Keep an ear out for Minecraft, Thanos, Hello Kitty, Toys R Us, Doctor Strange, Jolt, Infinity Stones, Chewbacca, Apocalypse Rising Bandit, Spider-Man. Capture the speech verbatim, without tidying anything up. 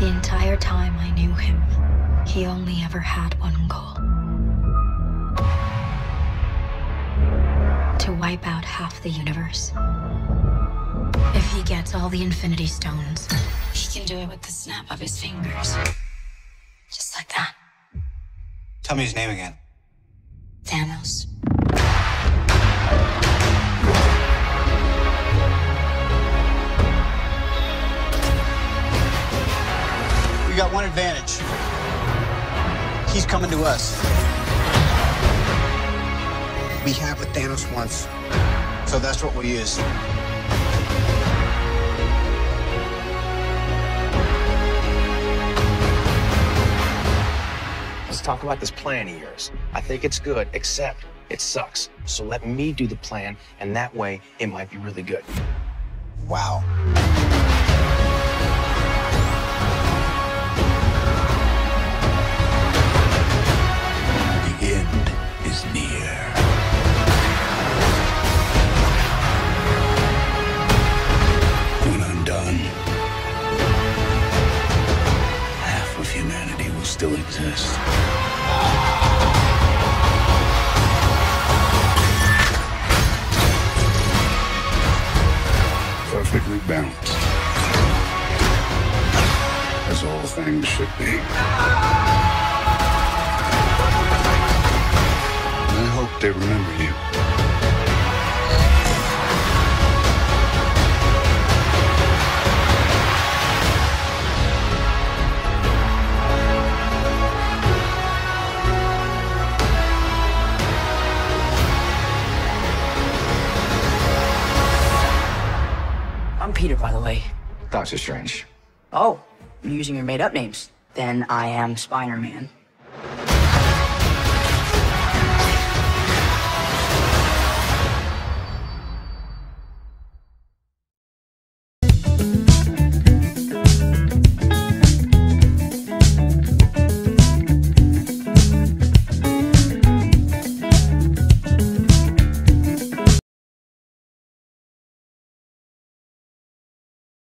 The entire time I knew him, he only ever had one goal. To wipe out half the universe. If he gets all the Infinity Stones, he can do it with the snap of his fingers. Just like that. Tell me his name again. Thanos. We got one advantage. He's coming to us. We have what Thanos wants, so that's what we use. Let's talk about this plan of yours. I think it's good, except it sucks. So let me do the plan, and that way it might be really good. Wow. The end is near. When I'm done, half of humanity will still exist. Perfectly balanced. As all things should be. And I hope they remember you. I'm Peter, by the way. Doctor Strange. Oh, you're using your made-up names. Then I am Spider-Man.